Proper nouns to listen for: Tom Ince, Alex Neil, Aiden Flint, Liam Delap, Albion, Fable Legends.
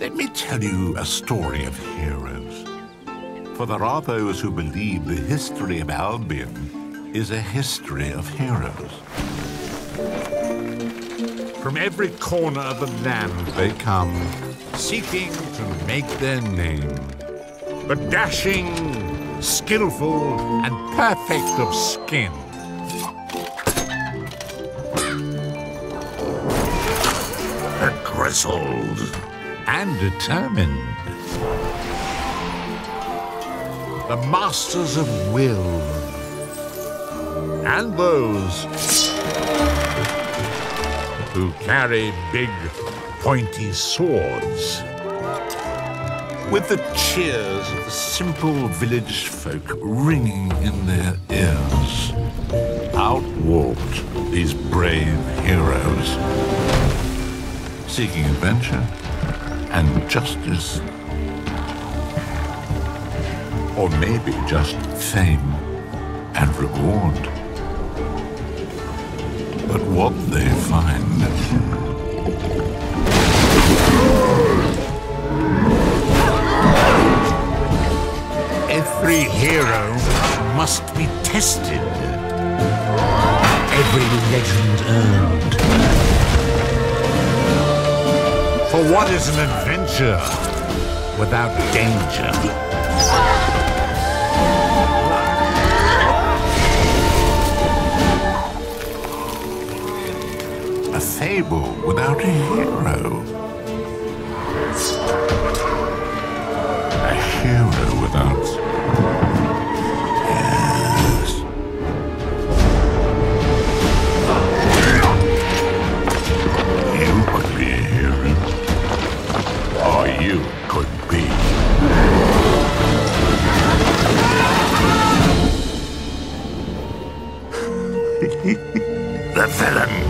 Let me tell you a story of heroes. For there are those who believe the history of Albion is a history of heroes. From every corner of the land they come, seeking to make their name. But dashing, skillful, and perfect of skin. Grizzled and determined. The masters of will, and those who carry big, pointy swords. With the cheers of the simple village folk ringing in their ears, out walked these brave heroes. Seeking adventure and justice, or maybe just fame and reward. But what they find every hero must be tested, every legend earned. For what is an adventure without danger? A fable without a hero. A hero without... Yes. You could be a hero. Or you could be. The villain.